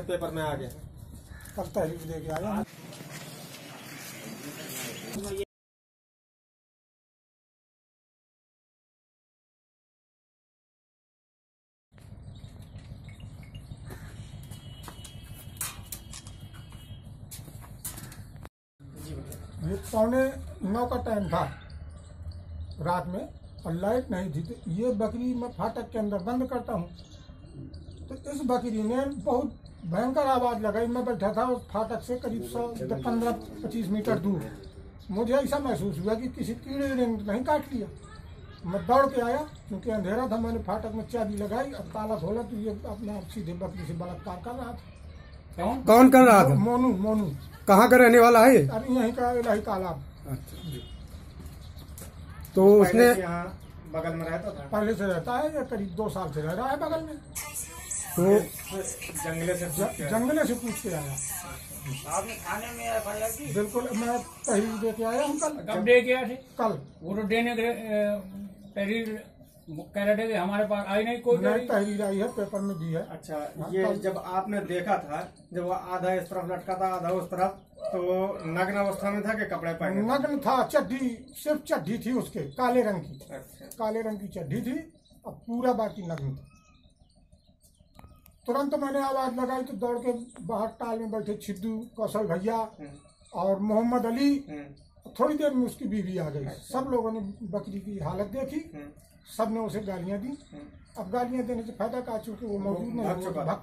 Paper में आ गया, कल तहरीर दे के आया। ये 8:45 का टाइम था रात में और लाइट नहीं थी, तो ये बकरी मैं फाटक के अंदर बंद करता हूँ, तो इस बकरी ने बहुत भयंकर आवाज़ लगाई। मैं बैठा था उस फाटक से करीब 115-25 मीटर दूर। मुझे ऐसा महसूस हुआ कि किसी कीड़े ने नहीं काट लिया। मैं दौड़ के आया, क्योंकि अंधेरा था, मैंने फाटक में चाबी लगाई और ताला खोला, तो ये अपने आप सीधे बकरी से बलात्कार कर रहा था। कौन कर रहा था? मोनू। कहाँ का रहने वाला है? अरे यहीं का, इलाही तालाब। तो उसने बगल में रहता था, पहले से रहता है या करीब 2 साल से रह रहा है बगल में। तो जंगले से पूछ के आया। आपने थाने में एफआईआर डाली? बिल्कुल, मैं तहरीर दे के आया हूँ। कब दे के आए थे? कल। वो तो देने तहरीर कह रहे थे, हमारे पास आई नहीं कोई तहरीर। आई है, पेपर में दी है। अच्छा, ये जब आपने देखा था, जब आधा इस तरफ लटका था आधा उस तरफ, तो नग्न अवस्था में था कि कपड़े पहने? नग्न था, चड्डी, सिर्फ चड्डी थी उसके, काले रंग की। अच्छा। काले रंग की चड्डी थी और पूरा बाकी नग्न था। तुरंत मैंने आवाज लगाई तो दौड़ के बाहर टाल में बैठे छिद्दू, कौशल भैया और मोहम्मद अली, थोड़ी देर में उसकी बीवी आ गई। सब लोगों ने बकरी की हालत देखी, सबने उसे गालियां दी। अब गालियां देने से फायदा क्या, चूंकि वो मौजूद नहीं, भाग चुका।